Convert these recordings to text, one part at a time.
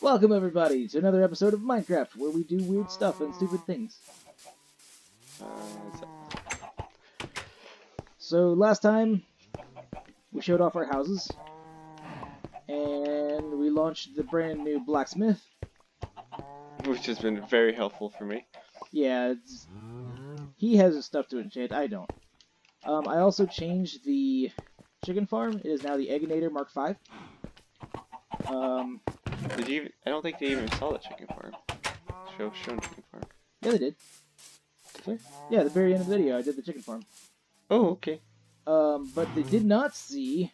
Welcome everybody to another episode of Minecraft, where we do weird stuff and stupid things. So last time, we showed off our houses, and we launched the brand new blacksmith. Which has been very helpful for me. Yeah, he has his stuff to enchant, I don't. I also changed the chicken farm. It is now the Egginator Mark V. I don't think they even saw the chicken farm. Shown chicken farm. Yeah, they did. Did they? Yeah, the very end of the video, I did the chicken farm. Oh, okay. But they did not see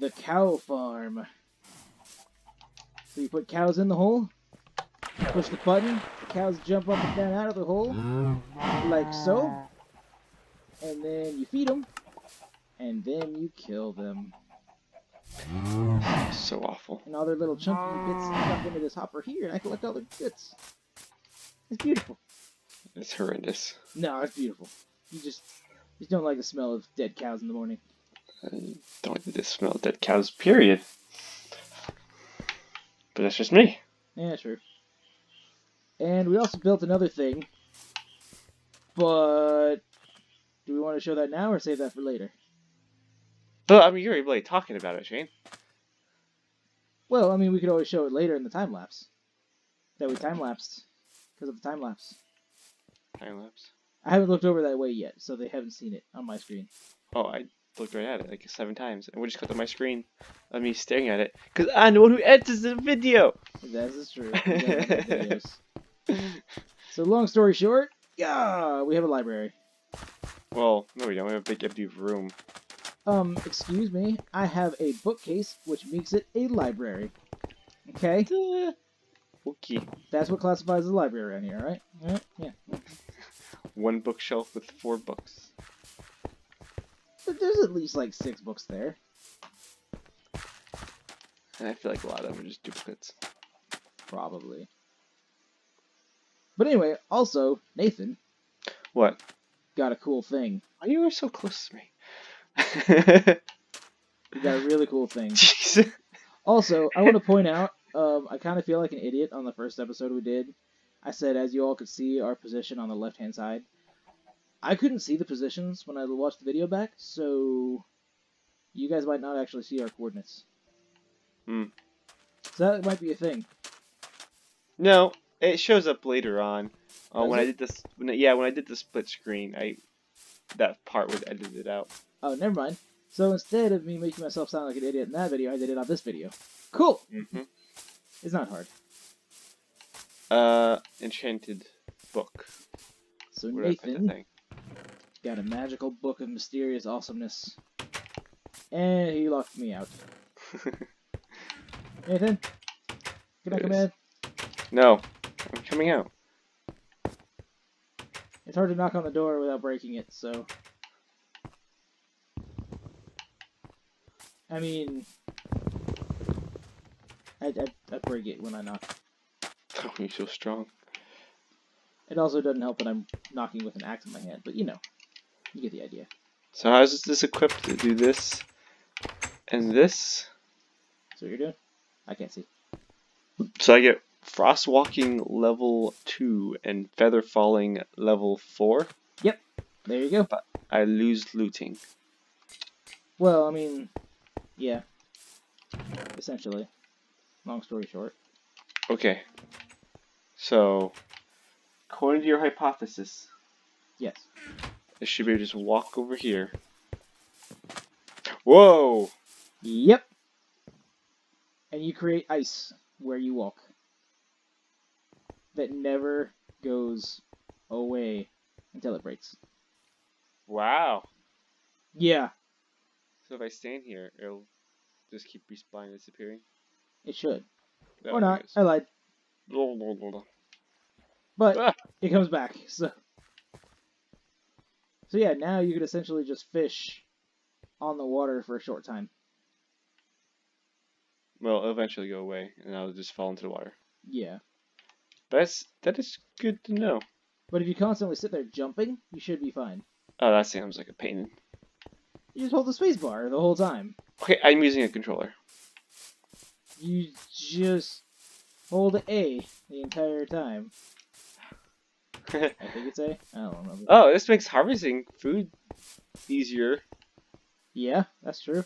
the cow farm. So you put cows in the hole, push the button, the cows jump up and down out of the hole, like so, and then you feed them, and then you kill them. So awful. And all their little chunky bits stuck into this hopper here, and I collect all their bits. It's beautiful. It's horrendous. No, it's beautiful. You don't like the smell of dead cows in the morning. I don't like the smell of dead cows, period. But that's just me. Yeah, sure. And we also built another thing. But do we want to show that now or save that for later? Well, I mean, you're really talking about it, Shane. Well, I mean, we could always show it later in the time lapse. That we time lapsed. Because of the time lapse. Time lapse? I haven't looked over that way yet, so they haven't seen it on my screen. Oh, I looked right at it like 7 times. And we just cut to my screen of me staring at it. Because I'm the one who edits the video! That is true. So, long story short, yeah, we have a library. Well, no, we don't. We have a big empty room. Excuse me, I have a bookcase, which makes it a library. Okay? Okay. That's what classifies as a library around here, alright? Alright? Yeah. One bookshelf with 4 books. But there's at least, like, 6 books there. And I feel like a lot of them are just duplicates. Probably. But anyway, also, Nathan. What? Got a cool thing. Why you are so close to me? We got a really cool thing. Jeez. Also, I want to point out, I kind of feel like an idiot on the first episode we did. I said, as you all could see, our position on the left-hand side. I couldn't see the positions when I watched the video back, so you guys might not actually see our coordinates. Hmm. So that might be a thing. No, it shows up later on. When I did this, when I did the split screen, that part was edited out. Oh, never mind. So instead of me making myself sound like an idiot in that video, I did it on this video. Cool! Mm-hmm. It's not hard. Enchanted book. So Nathan got a magical book of mysterious awesomeness. And he locked me out. Nathan? Can I come in? No. I'm coming out. It's hard to knock on the door without breaking it, so... I mean, I break it when I knock. Oh, you're so strong. It also doesn't help that I'm knocking with an axe in my hand, but you know, you get the idea. So how is this equipped to do this and this? That's what you're doing? I can't see. So I get Frostwalking level 2 and Featherfalling level 4? Yep, there you go. But I lose looting. Well, I mean... yeah, essentially. Long story short. Okay. So, according to your hypothesis... yes. It should be just walk over here. Whoa! Yep. And you create ice where you walk. That never goes away until it breaks. Wow. Yeah. So if I stand here, it'll just keep respawning, disappearing. It should. That or not. Goes. I lied. Blah, blah, blah, blah. But it comes back. So yeah, now you could essentially just fish on the water for a short time. Well, it'll eventually go away, and I'll just fall into the water. Yeah. But that is good to know. But if you constantly sit there jumping, you should be fine. Oh, that sounds like a pain. You just hold the space bar the whole time. Okay, I'm using a controller. You just Hold A the entire time. I think it's A. I don't remember. Oh, this makes harvesting food easier. Yeah, that's true.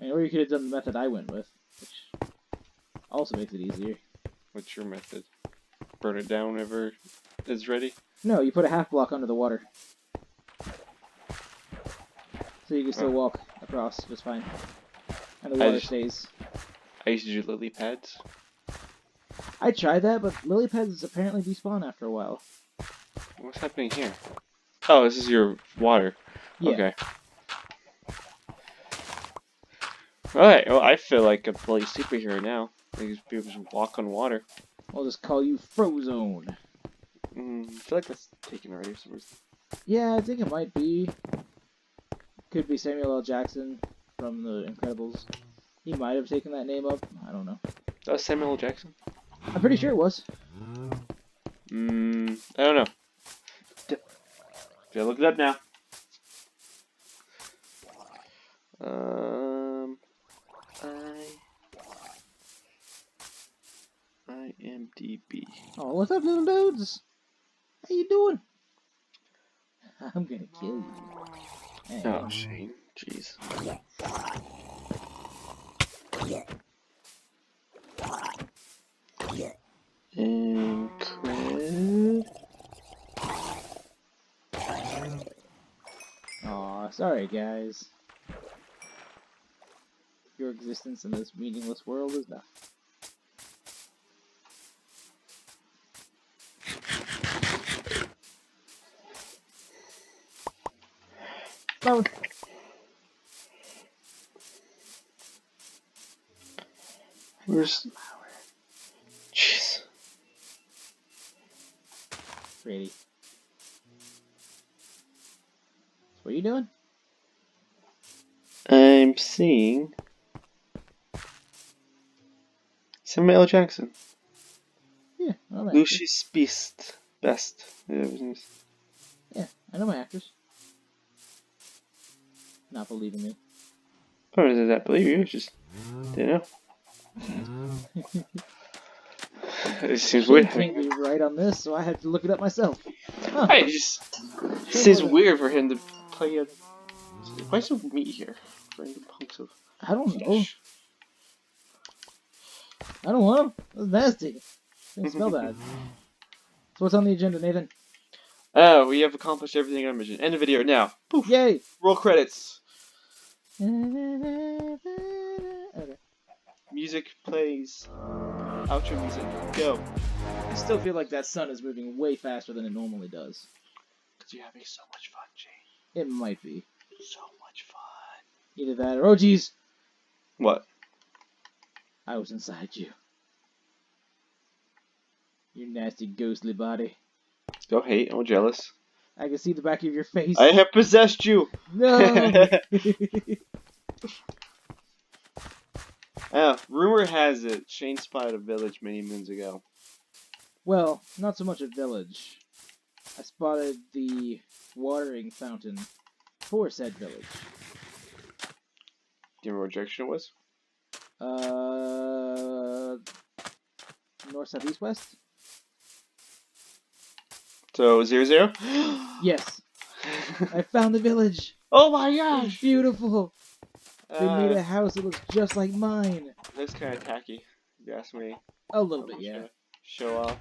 I mean, or you could have done the method I went with, which also makes it easier. What's your method? Burn it down whenever it's ready? No, you put a half block under the water. So you can still walk across just fine. And the water stays. I used to do lily pads. I tried that, but lily pads apparently despawn after a while. What's happening here? Oh, this is your water. Yeah. Okay. Alright, well, I feel like a bloody superhero now. I can just be able to walk on water. I'll just call you Frozone. I feel like that's taken already. Yeah, I think it might be. Could be Samuel L. Jackson from The Incredibles. He might have taken that name up. I don't know. That was Samuel L. Jackson? I'm pretty sure it was. I don't know. Yeah, look it up now. IMDB. Oh, what's up, little dudes? How you doing? I'm gonna kill you. Hey. Oh, Shane. Jeez. Aw, sorry guys. Your existence in this meaningless world is nothing. Oh. Where's the flower? Jeez. Brady. What are you doing? I'm seeing Samuel L. Jackson. Yeah, I know my Lucy's actress. Beast. Best. Yeah, I know my actress. Not believing me. Oh, I did not believe you. Just didn't know. It seems weird. Can't be right on this, so I had to look it up myself. Huh. I just it seems weird for him to play a. Why is there meat here? Random punks of. I don't know. I don't want them. That's nasty. They smell bad. So what's on the agenda, Nathan? Oh, we have accomplished everything on our mission. End the video now. Poof. Yay! Roll credits. Okay. Music plays. Outro music. Go. I still feel like that sun is moving way faster than it normally does. Because you're having so much fun, Jay. It might be. So much fun. Either that or... Oh, geez! What? I was inside you. Your nasty ghostly body. Don't hate. I'm jealous. I can see the back of your face. I have possessed you! No! Rumor has it, Shane spotted a village many moons ago. Well, not so much a village. I spotted the watering fountain for said village. Do you remember what direction it was? North, south, east, west? So, 0-0? Yes. I found the village. Oh my gosh! It's beautiful. They made a house that looks just like mine. That's kind of tacky, if you ask me. A little bit, yeah. Show off,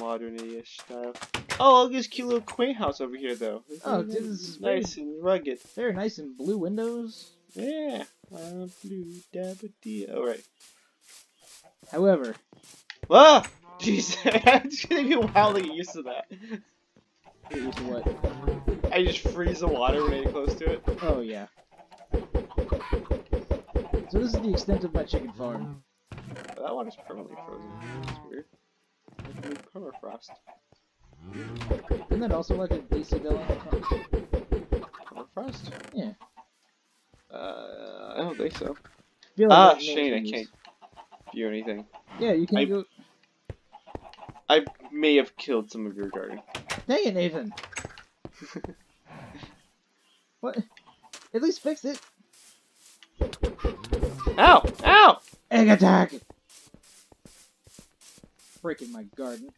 modern-ish style. Oh, look at this cute little quaint house over here, though. This this is nice and rugged. They're nice and blue windows. Yeah. Blue dabba-dee. All right. However. Ah! Jeez, I'm just gonna be wildly used to that. Get used to what? I just freeze the water when I get close to it. Oh, yeah. So this is the extent of my chicken farm. Oh, that water's permanently frozen. That's weird. Like permafrost. Isn't that also like a DC villain? Permafrost? Yeah. I don't think so. Like Shane, I can't view anything. Yeah, you can go... I may have killed some of your garden. Dang it, Nathan! What? At least fix it! Ow! Ow! Egg attack! Breaking my garden.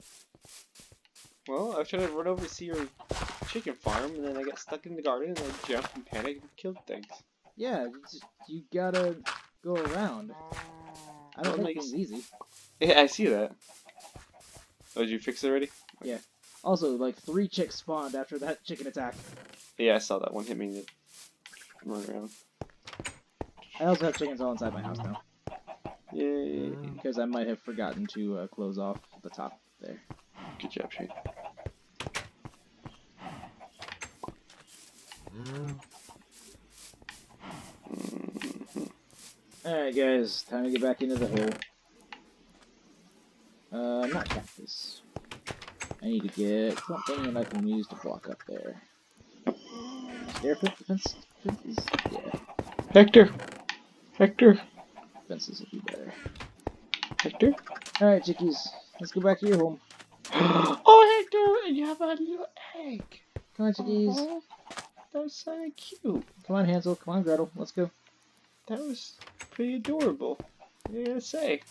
Well, I should have run over to see your chicken farm, and then I got stuck in the garden, and I jumped and panicked and killed things. Yeah, you gotta go around. I don't think it's easy. Yeah, I see that. Oh, did you fix it already? Yeah. Also, like, 3 chicks spawned after that chicken attack. Yeah, I saw that one hit me and run around. I also have chickens all inside my house now. Yay. Because I might have forgotten to close off the top there. Good job, Shane. Alright, guys. Time to get back into the hole. Not cactus. I need to get something that I can use to block up there. Stair fences? Yeah. Hector! Fences would be better. Hector? Alright, chickies. Let's go back to your home. Oh, Hector! And you have a little egg! Come on, chickies. Oh, that was so cute. Come on, Hansel. Come on, Gretel. Let's go. That was pretty adorable. What do you gotta say?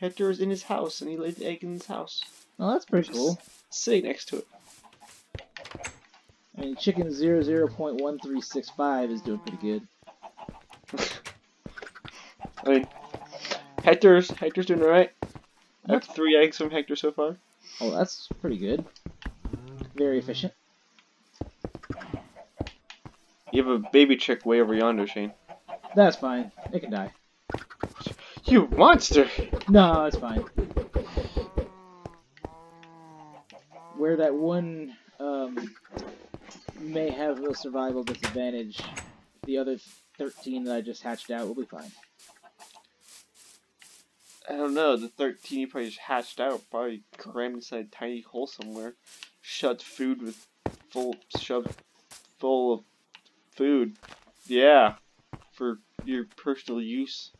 Hector is in his house, and he laid the egg in his house. Oh, that's pretty cool. Sitting next to it. I mean, chicken 00.1365 is doing pretty good. I mean, Hector's doing alright. I have 3 eggs from Hector so far. Oh, that's pretty good. Very efficient. You have a baby chick way over yonder, Shane. That's fine. It can die. You monster! No, it's fine. Where that one may have a survival disadvantage, the other 13 that I just hatched out will be fine. I don't know, the 13 you probably just hatched out probably crammed inside a tiny hole somewhere, shoved food with full of food, yeah, for your personal use,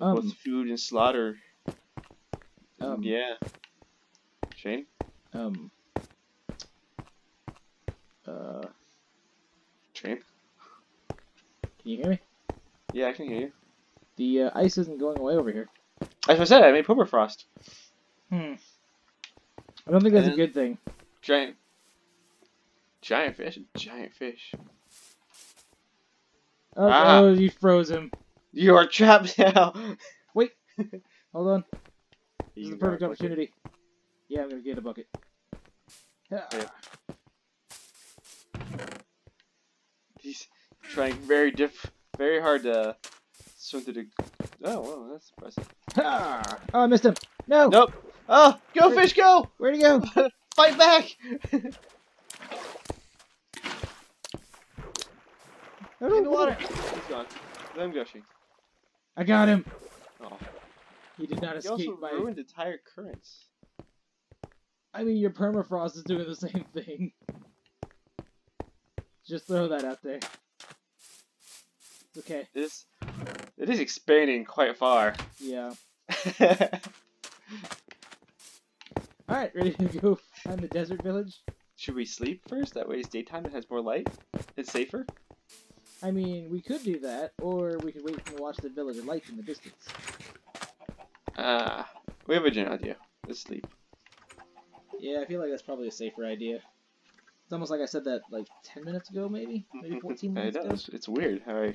both food and slaughter. Yeah, Shane. Shane, can you hear me? Yeah, I can hear you. The ice isn't going away over here. As I said, I made permafrost. I don't think that's a good thing. Giant fish. Oh, oh, you froze him. You are trapped now. Wait. Hold on. This is the perfect opportunity. Yeah, I'm going to get a bucket. Ah. Yeah. He's trying very hard to swim through the... Oh, wow, that's impressive. Ah. Oh, I missed him. No. Nope. Oh, go fish, go. Where'd he go? Fight back. In the water. He's gone. Let him go, Shane. I got him. Oh. He did not escape. He also ruined entire currents. I mean, your permafrost is doing the same thing. Just throw that out there. It's okay. It is expanding quite far. Yeah. Alright, ready to go find the desert village? Should we sleep first? That way it's daytime and has more light. It's safer. I mean, we could do that, or we could wait and watch the village of lights in the distance. We have a general idea. Let's sleep. Yeah, I feel like that's probably a safer idea. It's almost like I said that like 10 minutes ago, maybe 14 minutes ago. It's weird how I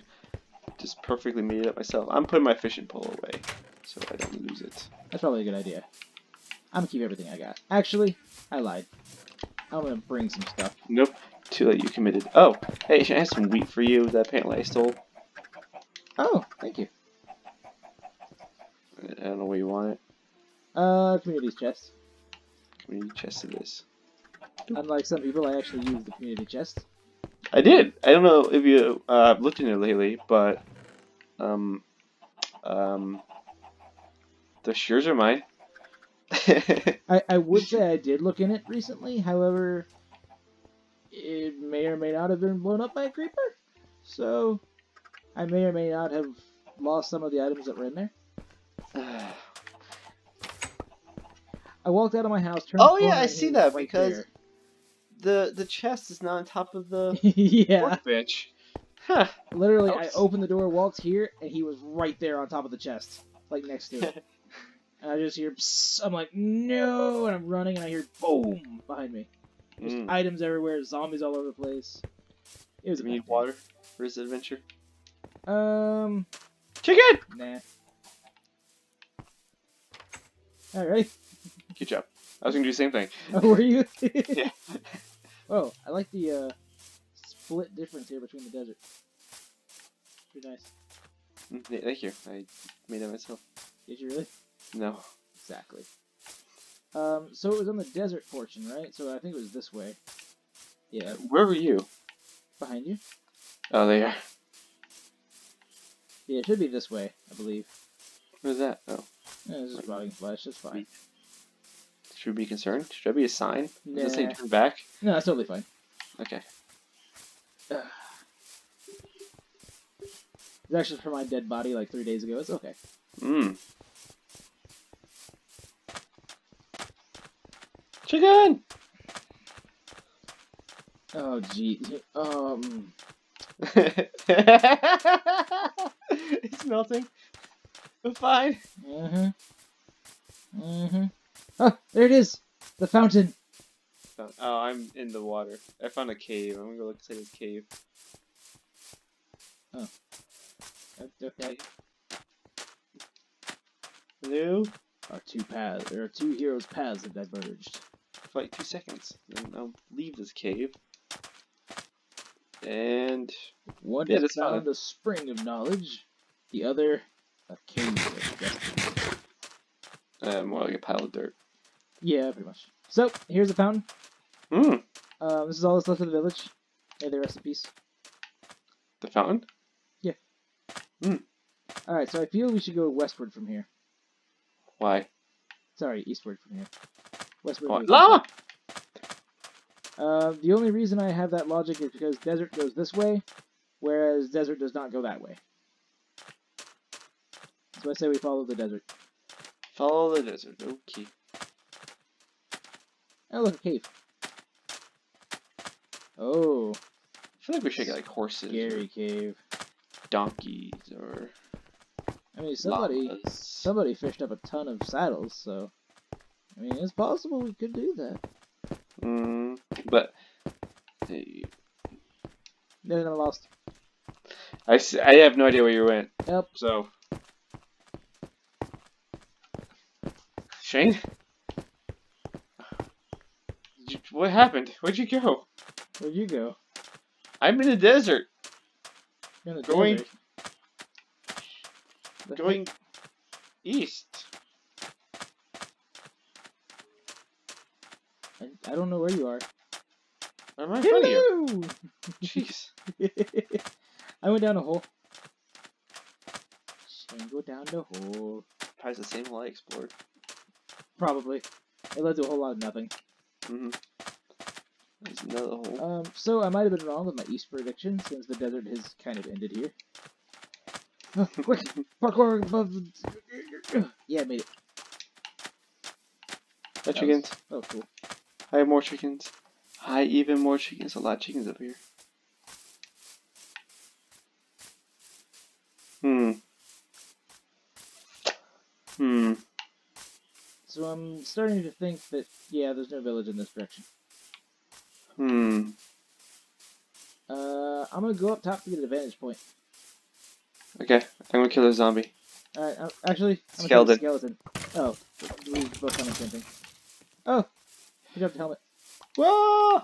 just perfectly made it up myself. I'm putting my fishing pole away so I don't lose it. That's probably a good idea. I'm gonna keep everything I got. Actually, I lied. I'm gonna bring some stuff. Nope. Too late, you committed. Oh, hey, Shane, I have some wheat for you that apparently I stole. Oh, thank you. I don't know where you want it. Community's chest. Community chest it is. Unlike some people, I actually use the community chest. I did! I don't know if you looked in it lately, but the Shears are mine. I would say I did look in it recently, however... It may or may not have been blown up by a creeper, so I may or may not have lost some of the items that were in there. I walked out of my house. Oh yeah, I see that because the chest is not on top of the workbench. Huh. Literally, I opened the door, walked here, and he was right there on top of the chest, like next to it. And I just hear, psst, I'm like, no, and I'm running, and I hear boom behind me. There's items everywhere, zombies all over the place. It was. You need water for this adventure? Chicken. Nah. All right. Good job. I was gonna do the same thing. Oh, were you? Yeah. Oh, I like the split difference here between the desert. Pretty nice. Yeah, thank you. I made that myself. Did you really? No. Exactly. So it was on the desert portion, right? So I think it was this way. Yeah. Where were you? Behind you. Oh, they are. Yeah, it should be this way, I believe. Where's that? Oh. Yeah, this is rotting flesh. That's fine. Should we be concerned? Should that be a sign? Nah. Does it say turn back? No, that's totally fine. Okay. It's actually for my dead body like 3 days ago. It's okay. Mmm. Chicken! Oh, jeez. It's melting. I'm fine. Oh, there it is. The fountain. Oh, I'm in the water. I found a cave. I'm gonna go look inside this cave. Oh. That's okay. Hello? There are two heroes' paths that diverged. For like 2 seconds, and I'll leave this cave. And one is found the spring of knowledge, the other a cave of destiny. More like a pile of dirt. Yeah, pretty much. So here's the fountain. This is all that's left of the village. May they rest in peace. The fountain? Yeah. All right, so I feel we should go westward from here. Why? Sorry, eastward from here. Westward. Oh, lava! The only reason I have that logic is because desert goes this way, whereas desert does not go that way. So I say we follow the desert. Follow the desert, okay. Oh, look, a cave. Oh. I feel like we should get, like, horses. Scary cave. Donkeys, or... I mean, somebody fished up a ton of saddles, so... I mean, it's possible we could do that. But... Hey. No, I lost. I have no idea where you went. Yep. So... Shane? What happened? Where'd you go? Where'd you go? I'm in the desert. You're in the desert. Going east. I don't know where you are. I'm right in front of you. Jeez. I went down a hole. Shane, go down the hole. Probably the same hole I explored. Probably. It led to a whole lot of nothing. There's another hole. So I might have been wrong with my east prediction since the desert has kind of ended here. Oh, quick! Parkour above the... Yeah, I made it. Hi, chickens. Oh, cool. I have more chickens. Hi, even more chickens. A lot of chickens up here. So I'm starting to think that, yeah, there's no village in this direction. I'm gonna go up top to get an vantage point. Okay, I'm gonna kill a zombie. Alright, actually, I'm gonna kill a skeleton. Oh, we both found the same thing. Oh! He dropped the helmet. Whoa!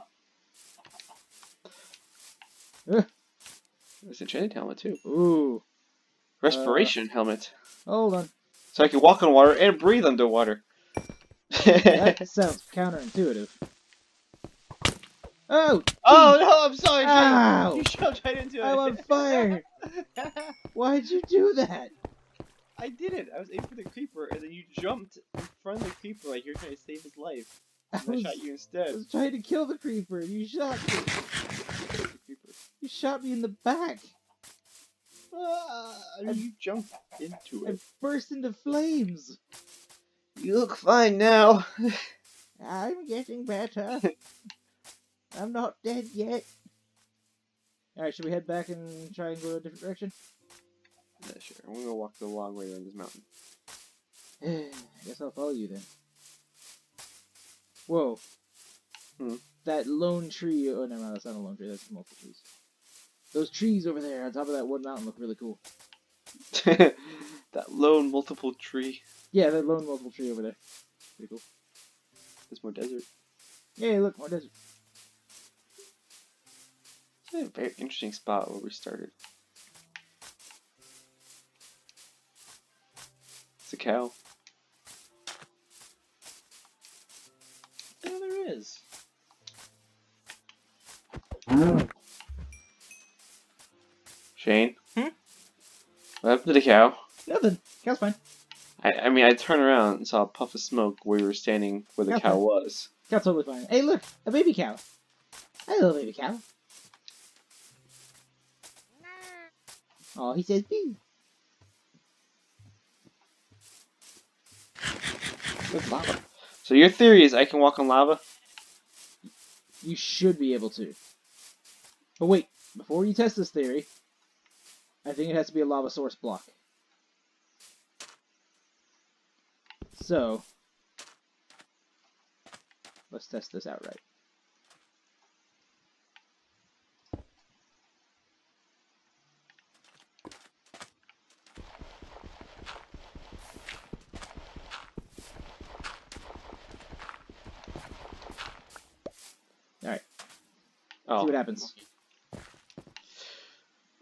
It's a chain helmet, too. Ooh. Respiration helmet. Hold on. So I can walk on water and breathe underwater. That sounds counterintuitive. Oh! Geez. Oh no! I'm sorry. Ow. You shoved right into it. I'm on fire. Why'd you do that? I did it. I was aiming for the creeper, and then you jumped in front of the creeper like you're trying to save his life. I shot you instead. I was trying to kill the creeper. You shot me. You shot me in the back. And you jumped into it. I burst into flames. You look fine now. I'm getting better. I'm not dead yet. Alright, should we head back and try and go a different direction? Yeah, sure. I'm gonna walk the long way around this mountain. I guess I'll follow you then. Whoa. Hmm. That lone tree. Oh, never mind. That's not a lone tree. That's multiple trees. Those trees over there on top of that one mountain look really cool. That lone multiple tree. Yeah, that lone multiple tree over there. Pretty cool. There's more desert. Yeah, look, more desert. It's a very interesting spot where we started. It's a cow. Yeah, there is. Shane? Hmm? What happened to the cow? Nothing. Cow's fine. I mean, I turned around and saw a puff of smoke where we were standing where the cow was. Cow's totally fine. Hey, look! A baby cow! Hello, baby cow. Oh, he says boo. There's lava. So your theory is I can walk on lava? You should be able to. But wait, before you test this theory, I think it has to be a lava source block. So, let's test this out right. See what happens.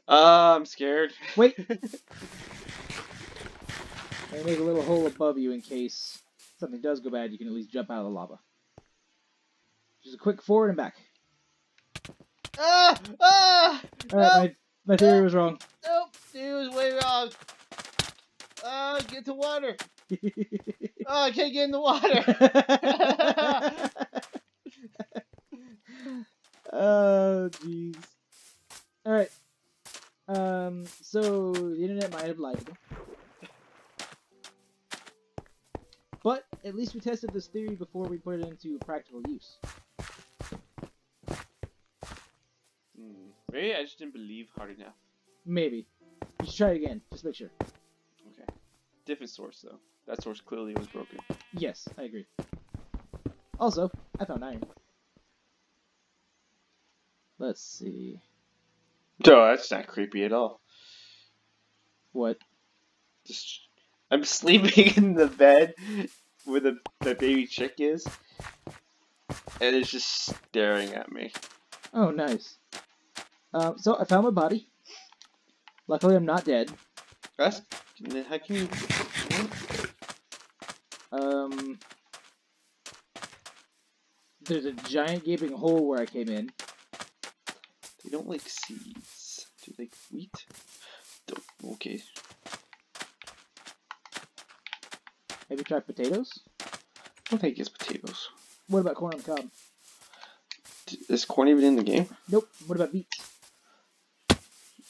I'm scared. Wait. I make a little hole above you in case something does go bad. You can at least jump out of the lava. Just a quick forward and back. Ah! Ah! All right, nope. my theory was wrong. Nope, it was way wrong. Get to water. Oh, I can't get in the water. Oh, jeez. Alright. So, the internet might have lied to them. But, at least we tested this theory before we put it into practical use. Maybe I just didn't believe hard enough. Maybe. You should try it again. Just make sure. Okay. Different source, though. That source clearly was broken. Yes, I agree. Also, I found iron. Let's see. No, that's not creepy at all. What? Just, I'm sleeping in the bed where the baby chick is, and it's just staring at me. Oh, nice. So I found my body. Luckily, I'm not dead. That's, how can you? There's a giant gaping hole where I came in. They don't like seeds. Do they like wheat? Don't. Okay. Have you tried potatoes? I don't think it's potatoes. What about corn on the cob? Is corn even in the game? Nope. What about beets?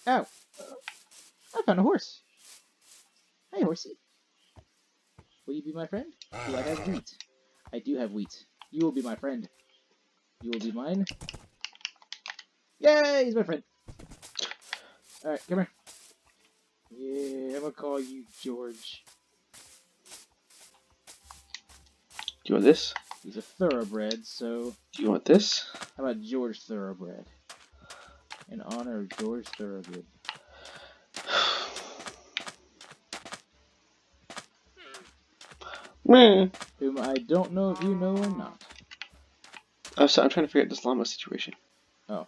Ow! I found a horse. Hey, horsey. Will you be my friend? Do I have wheat? I do have wheat. You will be my friend. You will be mine. Yay! He's my friend. Alright, come here. Yeah, I'm gonna call you George. Do you want this? He's a thoroughbred, so... Do you want this? How about George Thoroughbred? In honor of George Thoroughbred. Whom I don't know if you know or not. Oh, so I'm trying to figure out this llama situation. Oh.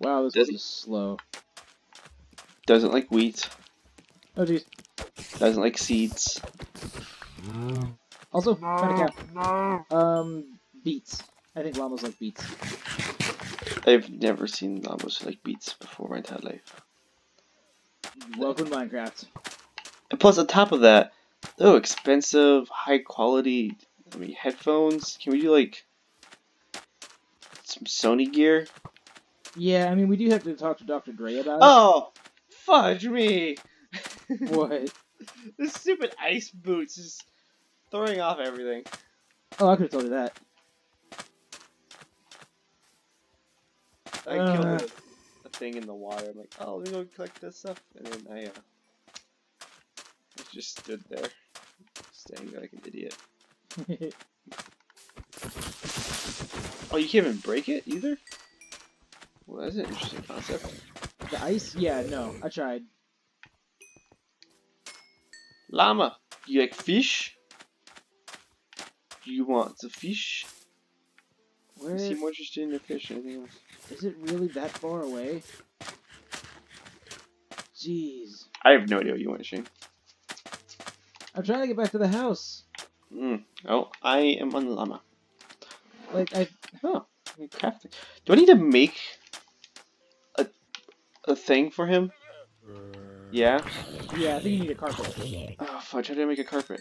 Wow, this is slow. Doesn't like wheat. Oh, jeez. Doesn't like seeds. Also, kind of cow. Beets. I think llamas like beets. I've never seen llamas like beets before my entire life. Welcome to Minecraft. And plus, on top of that, oh, expensive, high-quality headphones. Can we do, like, some Sony gear? Yeah, I mean, we do have to talk to Dr. Dre about it. Oh, fudge me! What? This stupid ice boots is throwing off everything. Oh, I could've told you that. I killed it. thing in the water. I'm like, oh, let me go collect this stuff. And then I just stood there, standing there like an idiot. Oh, you can't even break it either? Well, that's an interesting concept. The ice? Yeah, no, I tried. Llama, do you like fish? Do you want the fish? Where? You seem more interested in your fish than anything else. Is it really that far away? Jeez. I have no idea what you want, Shane. I'm trying to get back to the house. Oh, I am on the llama. Like, I'm crafting. Do I need to make a thing for him? Yeah? Yeah, I think you need a carpet. Oh, fudge, how did I make a carpet?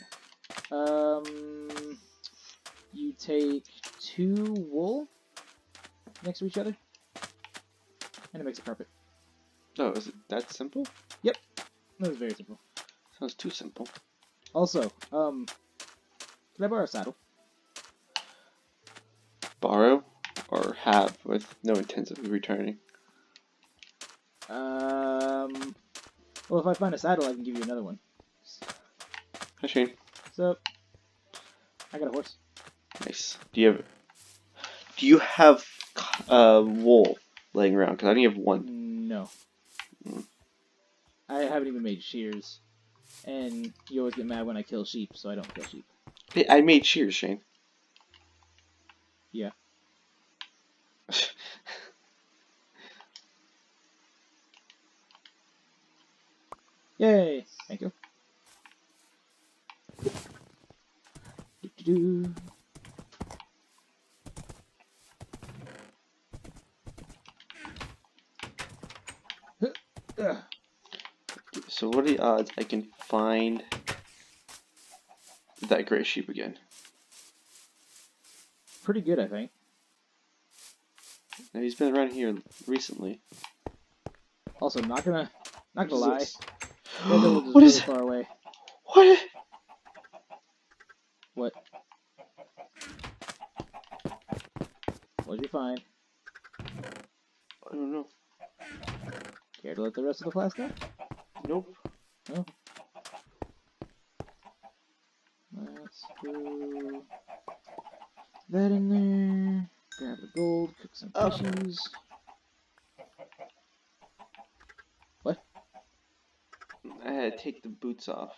You take 2 wool next to each other, and it makes a carpet. Oh, is it that simple? Yep. That was very simple. Sounds too simple. Also, can I borrow a saddle? Borrow or have with no intent of returning? Well, if I find a saddle, I can give you another one. Hi, Shane. What's up? I got a horse. Nice. Do you have wool laying around? Because I only have 1. No. I haven't even made shears. And you always get mad when I kill sheep, so I don't kill sheep. I made shears, Shane. Yeah. Yay! Thank you. Do-do-do. So what are the odds I can find that gray sheep again? Pretty good, I think. Now he's been around here recently. Also, not gonna lie. What is far away? What? What? What'd you find? I don't know. Care to let the rest of the class go? Nope. No. Let's go. That in there. Grab the gold. Cook some fishes. What? I had to take the boots off.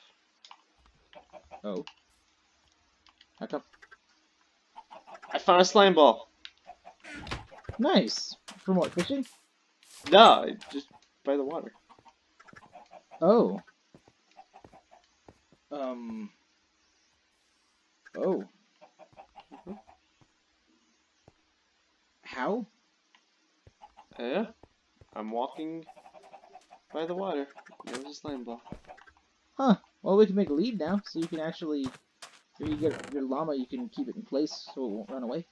Oh. How come? I found a slime ball. Nice. From what? Fishing? No, just by the water. Oh. Oh. Mm-hmm. How? Yeah. I'm walking by the water. There was a slime ball. Huh. Well, we can make a lead now, so you can actually... If you get your llama, you can keep it in place so it won't run away.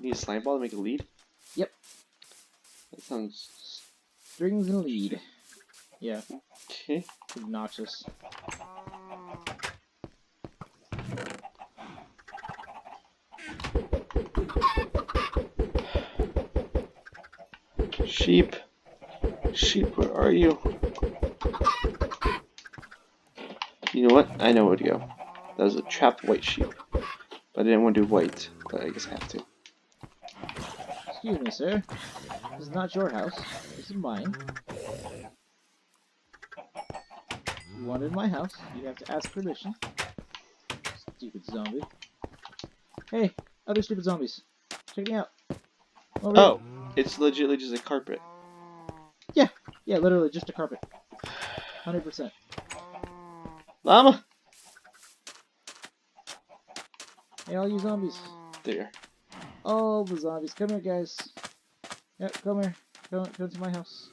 Need a slime ball to make a lead? Yep. That sounds... Strings and lead. Yeah. Okay. Obnoxious. Sheep. Sheep, where are you? You know what? I know where to go. That was a trapped white sheep. But I didn't want to do white, but I guess I have to. Excuse me, sir. This is not your house. This is mine. You wanted my house. You have to ask permission. Stupid zombie. Hey, other stupid zombies. Check me out. Over here. It's legitimately just a carpet. Yeah. Yeah, literally just a carpet. 100%. Llama! Hey, all you zombies. There. All the zombies. Come here, guys. Yep, come here. Come to my house.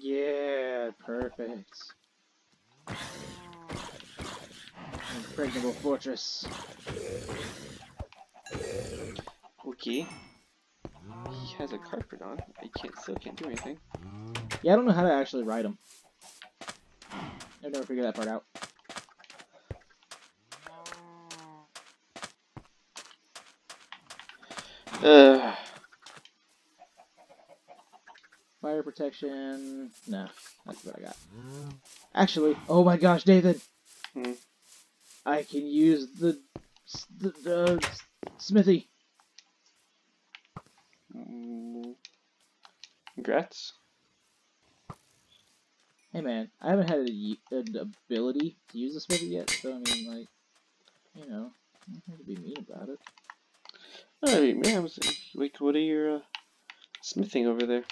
Yeah, perfect. Impregnable fortress. Okay. He has a carpet on. I still can't do anything. Yeah, I don't know how to actually ride him. I've never figured that part out. Fire protection. No, that's what I got. Actually, oh my gosh, Nathan. Hmm. I can use the smithy. Congrats. Hey man, I haven't had an ability to use the smithy yet, so I mean, like, you know, I don't have to be mean about it. I mean, man, like, what are your smithing over there?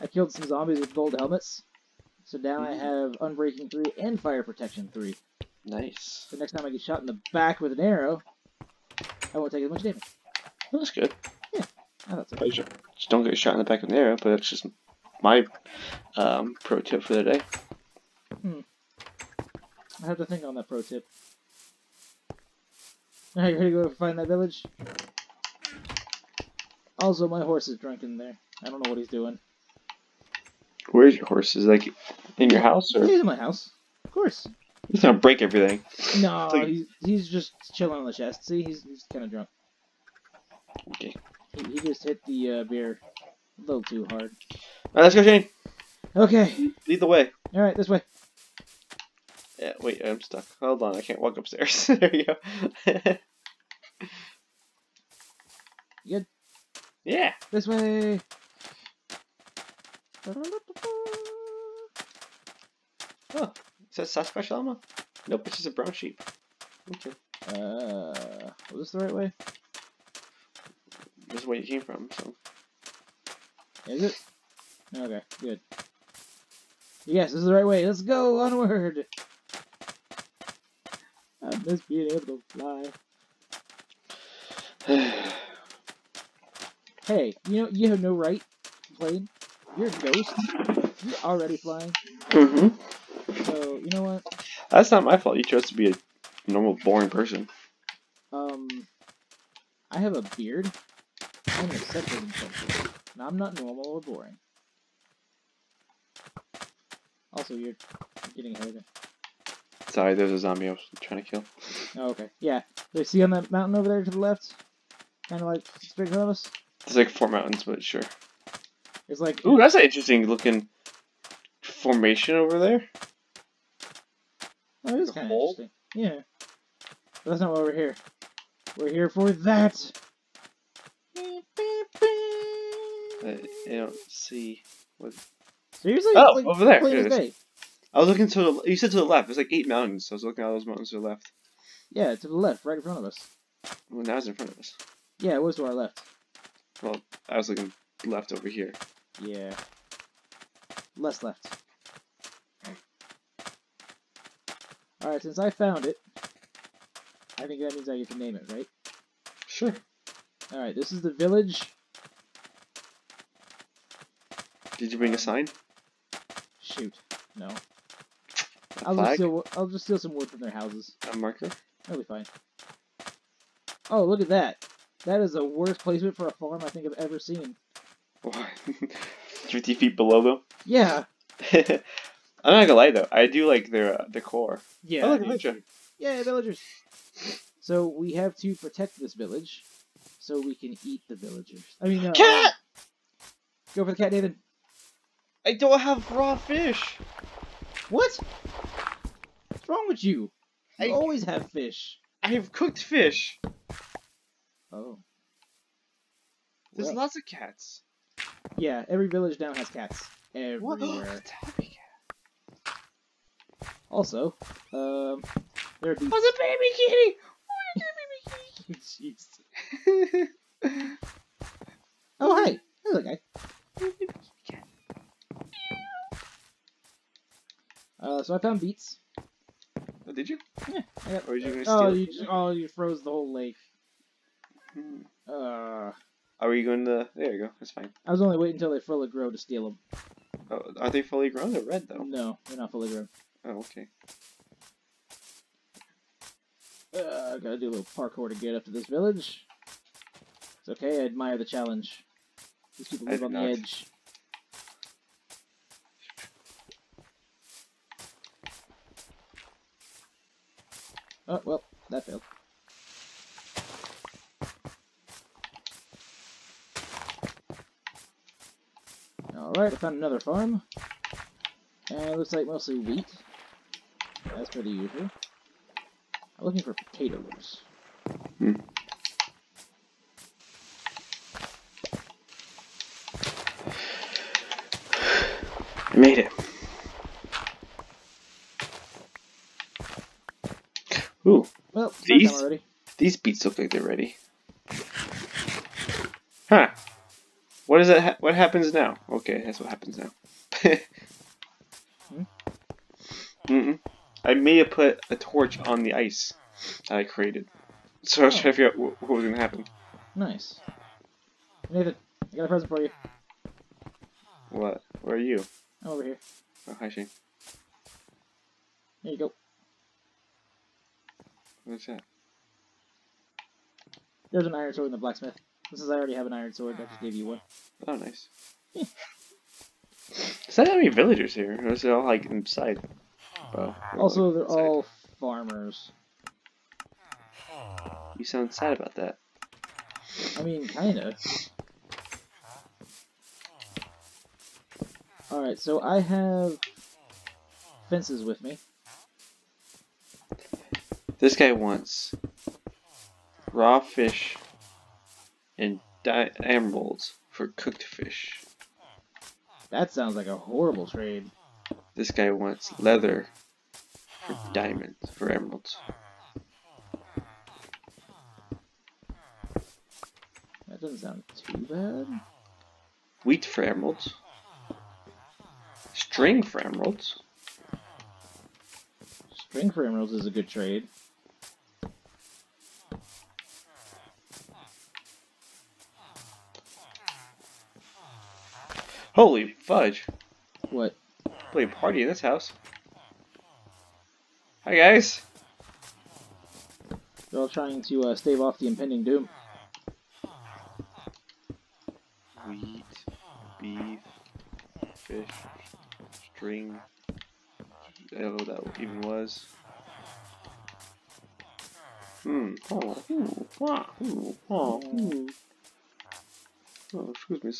I killed some zombies with gold helmets, so now I have Unbreaking 3 and Fire Protection 3. Nice. So next time I get shot in the back with an arrow, I won't take as much damage. Well, that's good. Yeah, I thought so. Well, you just don't get shot in the back with an arrow, but that's just my pro tip for the day. Hmm. I have to think on that pro tip. Now you're ready to go find that village? Also, my horse is drunk in there. I don't know what he's doing. Where's your horse? Is it like in your house? Or? He's in my house. Of course. He's gonna break everything. No, like... he's just chilling on the chest. See, he's kind of drunk. Okay. He just hit the beer a little too hard. Alright, let's go, Shane. Okay. Lead the way. Alright, this way. Yeah, wait, I'm stuck. Hold on, I can't walk upstairs. There you go. Good? Yeah. This way. Oh, is that Sasquatch Llama? Nope, it's just a brown sheep. Okay. Was this the right way? This is where you came from, so. Is it? Okay, good. Yes, this is the right way. Let's go onward. I miss being able to fly. Hey, you know, you have no right to complain. You're a ghost. You're already flying. Mm-hmm. So, you know what? That's not my fault. You chose to be a normal, boring person. I have a beard. I'm an exception. And I'm not normal or boring. Also, you're getting ahead of it. Sorry, there's a zombie I was trying to kill. Oh, okay. Yeah. You see on that mountain over there to the left? Kind of like straight in front of us? There's like four mountains, but sure. It's like... Ooh, that's an interesting looking formation over there. Oh, it is kind of interesting. Yeah. But that's not why we're here. We're here for that! I don't see what... Seriously? Oh, like over there. I was looking to the... You said to the left. There's like 8 mountains, so I was looking at all those mountains to the left. Yeah, to the left, right in front of us. Well, now it's in front of us. Yeah, it was to our left. Well, I was looking left over here. Yeah. Less left. Alright, since I found it, I think that means I get to name it, right? Sure. Alright, this is the village... Did you bring a sign? Shoot, no. I'll just steal some wood from their houses. A marker? That'll be fine. Oh, look at that! That is the worst placement for a farm I think I've ever seen. 50 feet below them? Yeah. I'm not gonna lie though, I do like their decor. Yeah. I like villagers. Yeah, villagers. So we have to protect this village, so we can eat the villagers. I mean, cat. Go for the cat, David. I don't have raw fish! What? What's wrong with you? You always have fish. I have cooked fish. Oh. There's lots of cats. Yeah, every village now has cats. Everywhere. Cat. Also, there are these... Oh, the baby kitty! Oh, the baby kitty! Jeez. Oh, hi! There's a guy. So I found beets. Oh, did you? Yeah. Or did you gonna steal you froze the whole lake. Hmm. Are we going to... There you go. That's fine. I was only waiting until they fully grow to steal them. Oh, are they fully grown? They're red, though. No, they're not fully grown. Oh, okay. I gotta do a little parkour to get up to this village. It's okay. I admire the challenge. These people live on the edge. Oh, well, that failed. Alright, I found another farm. And it looks like mostly wheat, as per the usual. I'm looking for potatoes. Hmm. I made it. Ooh. Well, these beets look like they're ready. Huh. What is that? What happens now? Okay, that's what happens now. Mm-mm. I may have put a torch on the ice that I created. So I was trying to figure out what was going to happen. Nice. Nathan, I got a present for you. What? Where are you? I'm over here. Oh, hi, Shane. There you go. What's that? There's an iron sword in the blacksmith. This is, I already have an iron sword, I just gave you one. Oh, nice. Yeah. Is that how many villagers here? Or is it all like inside? Oh, also, like, they're inside. All farmers. You sound sad about that. I mean, kinda. Alright, so I have fences with me. This guy wants raw fish and emeralds for cooked fish. That sounds like a horrible trade. This guy wants leather for diamonds, for emeralds. That doesn't sound too bad. Wheat for emeralds. String for emeralds. String for emeralds is a good trade. Holy fudge. What? Play a party in this house. Hi, guys. They're all trying to stave off the impending doom. Wheat, beef, fish, string. I don't know what that even was. Hmm. Oh. Ooh. Wow. Ooh. Wow. Ooh. Oh, excuse me.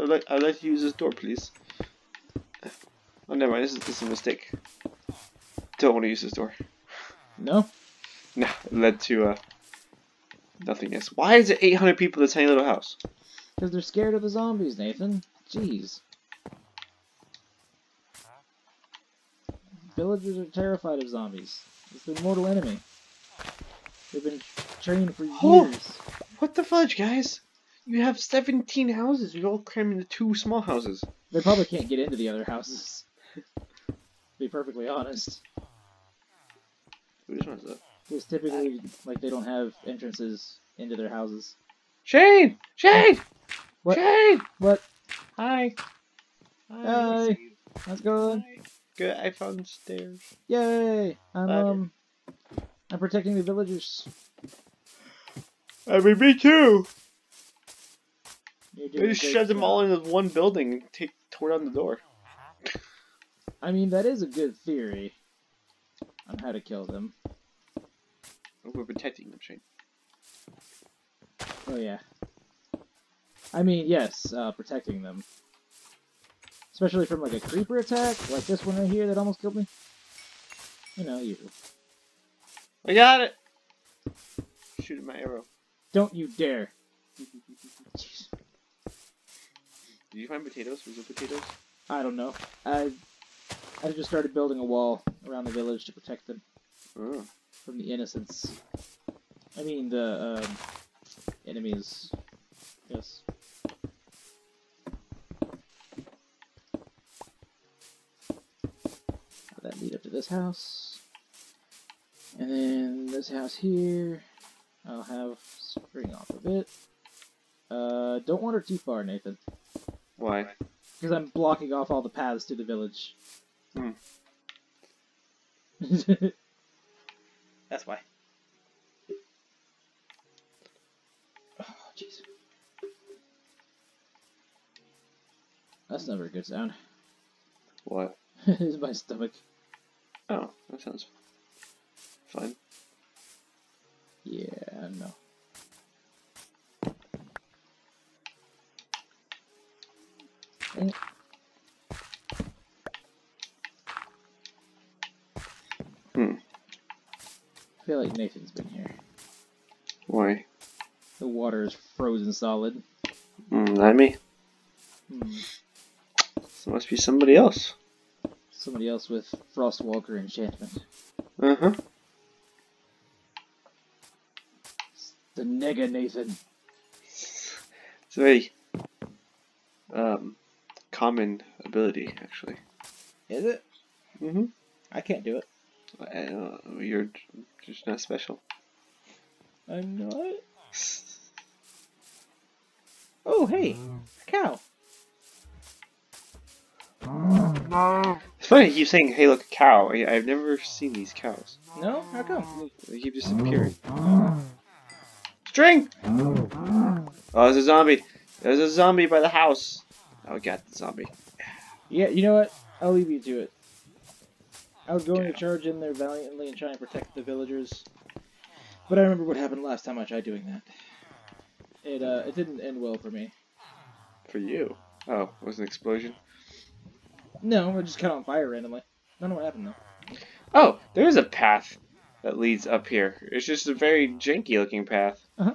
I'd like to use this door, please. Oh, never mind. This is a mistake. Don't want to use this door. No? No. It led to nothingness. Why is it 800 people in a tiny little house? Because they're scared of the zombies, Nathan. Jeez. Villagers are terrified of zombies. It's their mortal enemy. They've been trained for years. Oh, what the fudge, guys? You have 17 houses. You're all crammed into 2 small houses. They probably can't get into the other houses. To be perfectly honest. Which one's that? It's typically like they don't have entrances into their houses. Shane! Shane! What? Shane! What? Hi. Hi. Hi. How's it going? Hi. Good, I found stairs. Yay! I'm protecting the villagers. I mean, me too! They just shoved them all into one building and tore down the door. I mean, that is a good theory on how to kill them. Oh, we're protecting them, Shane. Oh, yeah. I mean, yes, protecting them. Especially from, like, a creeper attack, like this one right here that almost killed me. You know, usual. I got it! Shoot at my arrow. Don't you dare. Jeez. Did you find potatoes? Was it potatoes? I don't know. I just started building a wall around the village to protect them. Oh. From the innocents. I mean, the, enemies. Yes. That lead up to this house, and then this house here. I'll have spring off of it. Don't wander too far, Nathan. Why? Because I'm blocking off all the paths to the village. Hmm. That's why. Oh, jeez. That's never a good sound. What? This is my stomach. Oh, that sounds fun. Yeah, no. I feel like Nathan's been here. Why? The water is frozen solid. Not me. So it must be somebody else. Somebody else with Frostwalker enchantment. Uh-huh. It's the nigga Nathan. It's a very common ability, actually. Is it? Mm-hmm. I can't do it. You're just not special. I'm not? Oh, hey! A cow! No. It's funny you keep saying, hey look, a cow. I've never seen these cows. No? How come? They keep disappearing. String! Oh, there's a zombie! There's a zombie by the house! Oh, we got the zombie. Yeah, you know what? I'll leave you to it. I was going to charge in there valiantly and try and protect the villagers, but I remember what happened last time I tried doing that. It didn't end well for me. For you? Oh, it was an explosion? No, I just caught on fire randomly. I don't know what happened though. Oh, there is a path that leads up here. It's just a very janky looking path. Uh-huh.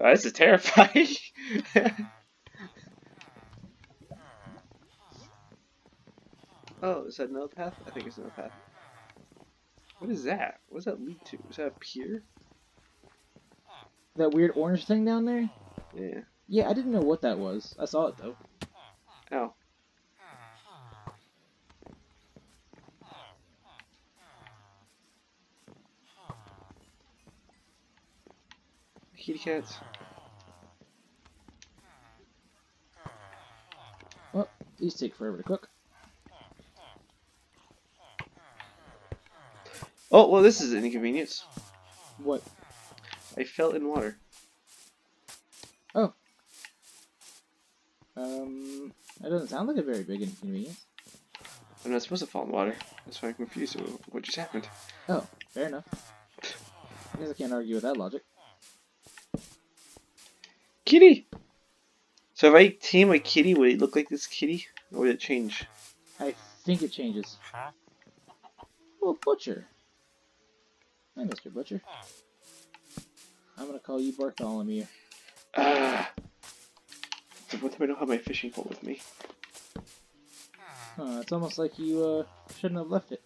Oh, this is terrifying. Oh, is that another path? I think it's another path. What is that? What does that lead to? Is that a pier? That weird orange thing down there? Yeah. Yeah, I didn't know what that was. I saw it, though. Ow. Kitty cats. Well, these take forever to cook. Oh, well, this is an inconvenience. What? I fell in water. Oh. That doesn't sound like a very big inconvenience. I'm not supposed to fall in water. That's why I'm confused with what just happened. Oh, fair enough. I guess I can't argue with that logic. Kitty! So if I tame a kitty, would it look like this kitty? Or would it change? I think it changes. Oh, Butcher! Hi, Mr. Butcher. I'm gonna call you Bartholomew. So what if I don't have my fishing pole with me? It's almost like you shouldn't have left it.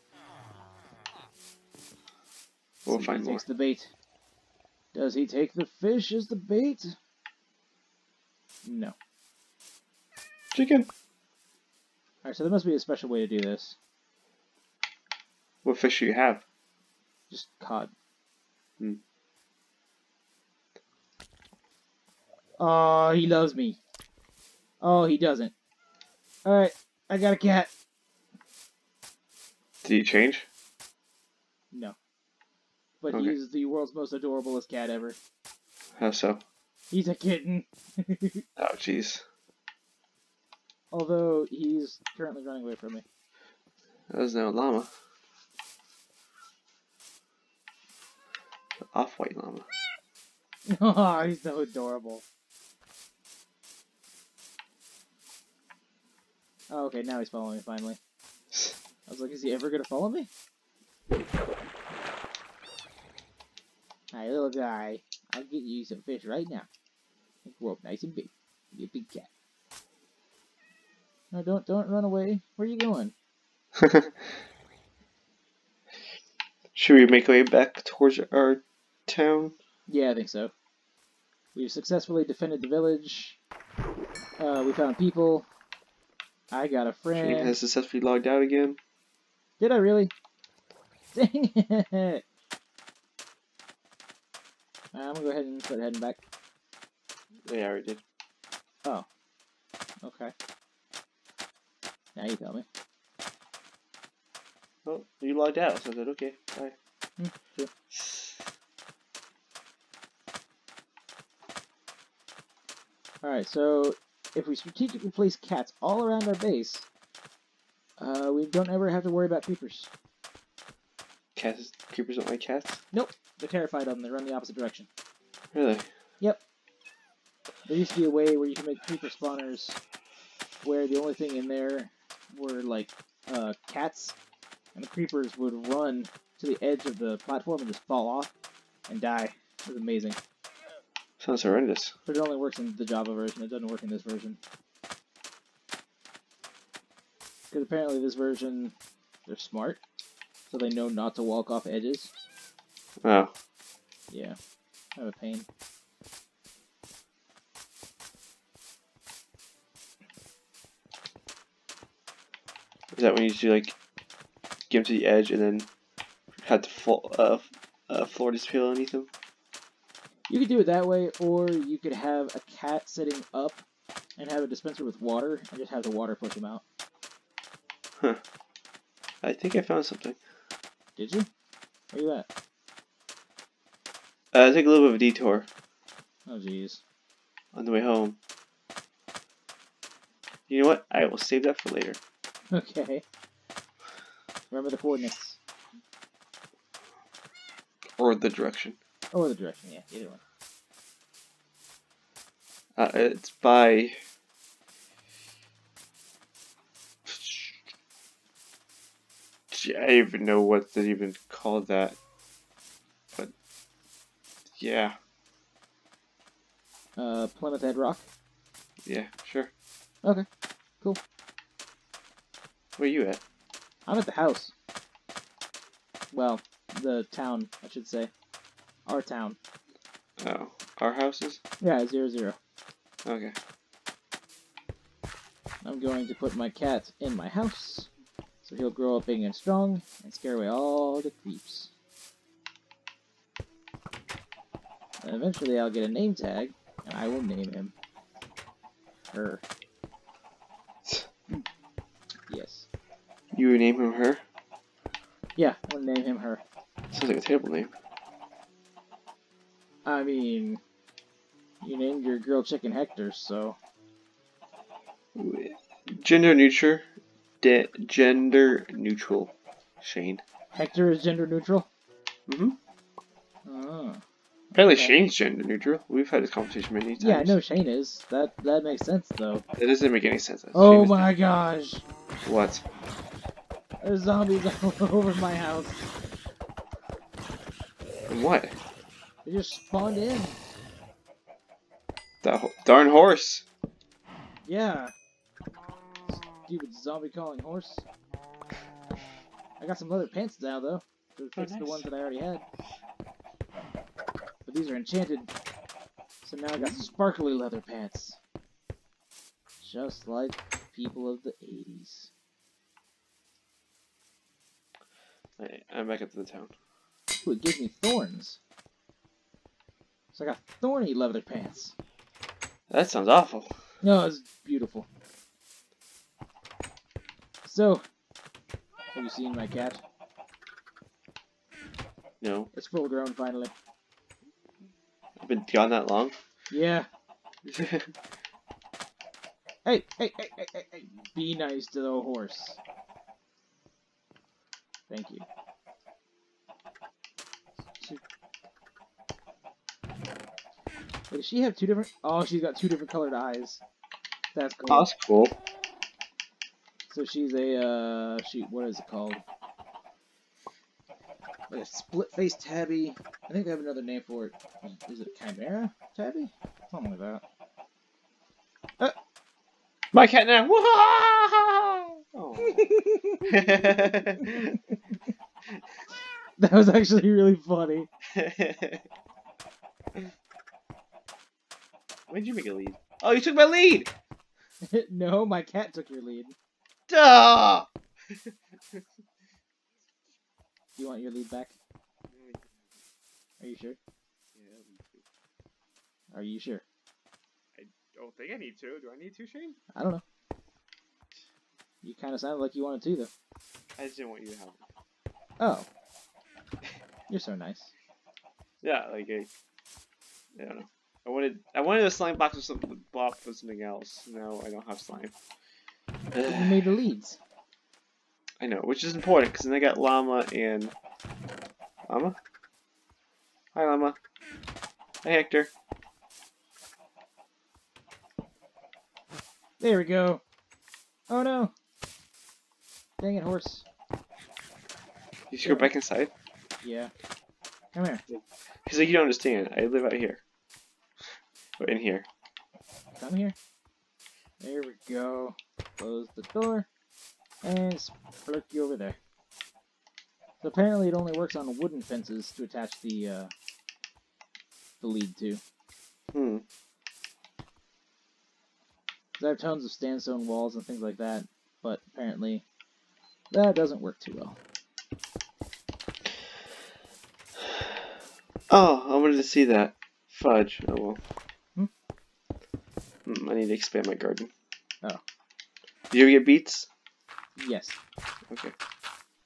We'll find more. He takes the bait. Does he take the fish as the bait? No. Chicken! Alright, so there must be a special way to do this. What fish do you have? Just cod. Oh, he loves me. Oh, he doesn't. Alright, I got a cat. Did he change? No. But okay. He's the world's most adorablest cat ever. How so? He's a kitten. Oh, jeez. Although, he's currently running away from me. That was no llama. Off-white llama. Oh, he's so adorable. Oh, okay, now he's following me, finally. I was like, is he ever gonna follow me? Hi, little guy. I'll get you some fish right now. Grow up nice and big. Be a big cat. No, don't run away. Where are you going? Should we make our way back towards our town? Yeah, I think so. We've successfully defended the village. We found people. I got a friend. Shane has successfully logged out again. Did I really? Dang it! I'm gonna go ahead and start heading back. They already did. Oh. Okay. Now you tell me. Oh, you logged out, so I said, okay, bye. Sure. Alright, so if we strategically place cats all around our base, we don't ever have to worry about creepers. Creepers don't like cats? Nope. They're terrified of them. They run the opposite direction. Really? Yep. There used to be a way where you can make creeper spawners where the only thing in there were like cats, and the creepers would run to the edge of the platform and just fall off and die. It was amazing. Sounds horrendous. But it only works in the Java version. It doesn't work in this version. Because apparently this version, they're smart, so they know not to walk off edges. Oh. Yeah. Kind of a pain. Is that when you used to, like, get him to the edge and then had the floor disappear underneath him? You could do it that way, or you could have a cat sitting up and have a dispenser with water and just have the water push him out. Huh. I think I found something. Did you? Where you at? I took a little bit of a detour. Oh, jeez. On the way home. You know what? I will save that for later. Okay. Remember the coordinates. Or the direction. Or the direction, yeah. Either one. It's by... I don't even know what they even call that. But... yeah. Plymouth Head Rock? Yeah, sure. Okay, cool. Where are you at? I'm at the house. Well, the town, I should say. Our town. Oh, our houses? Yeah, 0-0. Okay. I'm going to put my cat in my house, so he'll grow up big and strong, and scare away all the creeps. And eventually I'll get a name tag, and I will name him. Her. Yes. You would name him her? Yeah, I would name him her. Sounds like a terrible name. I mean, you named your grilled chicken Hector, so... Gender neutral. Gender neutral, Shane. Hector is gender neutral? Mm-hmm. Oh. Apparently okay. Shane's gender neutral. We've had this conversation many times. Yeah, I know Shane is. That makes sense, though. That doesn't make any sense. Oh my gosh! What? There's zombies all over my house. And what? They just spawned in. That darn horse! Yeah. Stupid zombie calling horse. I got some leather pants now, though. To fix the ones that I already had. But these are enchanted. So now I got sparkly leather pants. Just like people of the 80s. Hey, I'm back up to the town. Ooh, it gives me thorns. So I got thorny leather pants. That sounds awful. No, it's beautiful. So, have you seen my cat? No. It's full grown finally. I've been gone that long? Yeah. Hey. Be nice to the horse. Thank you. Wait, does she have two different... Oh, she's got two different colored eyes. That's cool. That's cool. So she's a, what is it called? Like a split-faced tabby. I think I have another name for it. Is it a chimera tabby? Something like that. My cat now! Oh. That was actually really funny. When did you make a lead? Oh, you took my lead! No, my cat took your lead. Duh! You want your lead back? Are you sure? Yeah, are you sure? I don't think I need to. Do I need to, Shane? I don't know. You kind of sounded like you wanted to, though. I just didn't want you to help. Oh. You're so nice. Yeah, like, I don't know. I wanted a slime box or something, block for something else. No, I don't have slime. You made the leads. I know, which is important, because then I got llama and... Llama? Hi, llama. Hi, Hector. There we go. Oh no! Dang it, horse. You should go back inside? Yeah. Come here. He's like, you don't understand. I live out here. Or in here. Come here. There we go. Close the door. And splurk you over there. So apparently it only works on wooden fences to attach the lead to. Hmm. I have tons of sandstone walls and things like that, but apparently that doesn't work too well. Oh, I wanted to see that. Fudge. Oh well. Hmm? I need to expand my garden. Oh. Did you ever get beets? Yes. Okay.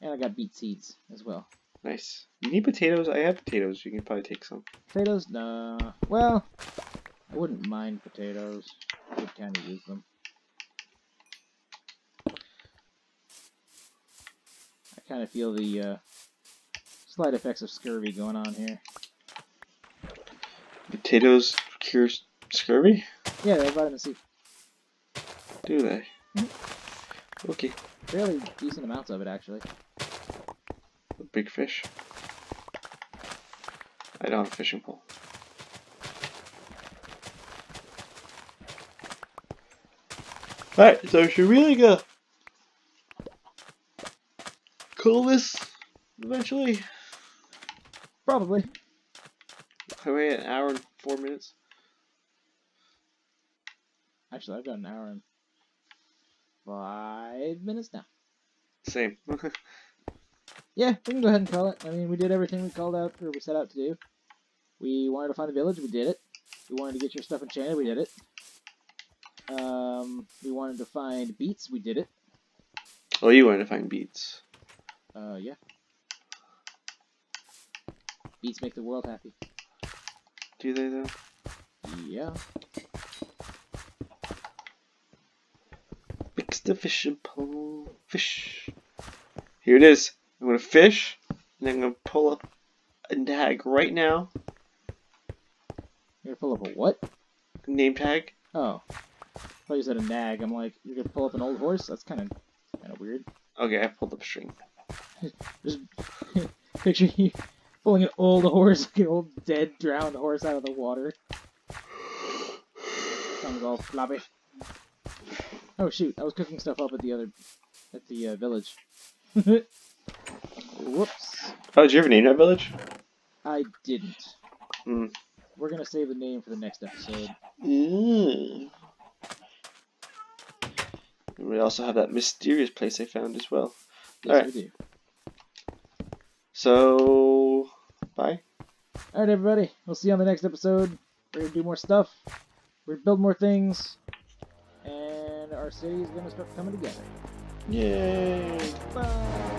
And I got beet seeds as well. Nice. You need potatoes? I have potatoes. You can probably take some. Potatoes? Nah. Well, I wouldn't mind potatoes. I would kind of use them. I kind of feel the slight effects of scurvy going on here. Potatoes cure scurvy? Yeah, they're vitamin C. Do they? Mm-hmm. Okay. Fairly decent amounts of it, actually. A big fish. I don't have a fishing pole. Alright, so should we like call this eventually? Probably. I wait an hour and 4 minutes. Actually, I've got an hour and 5 minutes now. Same. Yeah, we can go ahead and call it. I mean, we did everything we called out or we set out to do. We wanted to find a village, we did it. We wanted to get your stuff enchanted, we did it. We wanted to find beets, we did it. Oh, you wanted to find beets. Yeah. Beets make the world happy. Do they, though? Yeah. Fix the fishing pole. Fish. Here it is. I'm gonna fish, and I'm gonna pull up a tag right now. You're gonna pull up a what? A name tag. Oh. I thought you said a nag. I'm like, you're gonna pull up an old horse? That's kind of weird. Okay, I pulled up a string. Just picture you pulling an old horse, like an old dead, drowned horse out of the water. Sounds all floppy. Oh shoot! I was cooking stuff up at the village. Whoops. Oh, did you ever name that village? I didn't. Mm. We're gonna save the name for the next episode. Mm. We also have that mysterious place I found as well. Yes, all right. We do. So, bye. All right, everybody. We'll see you on the next episode. We're going to do more stuff. We're going to build more things. And our city is going to start coming together. Yay. Bye.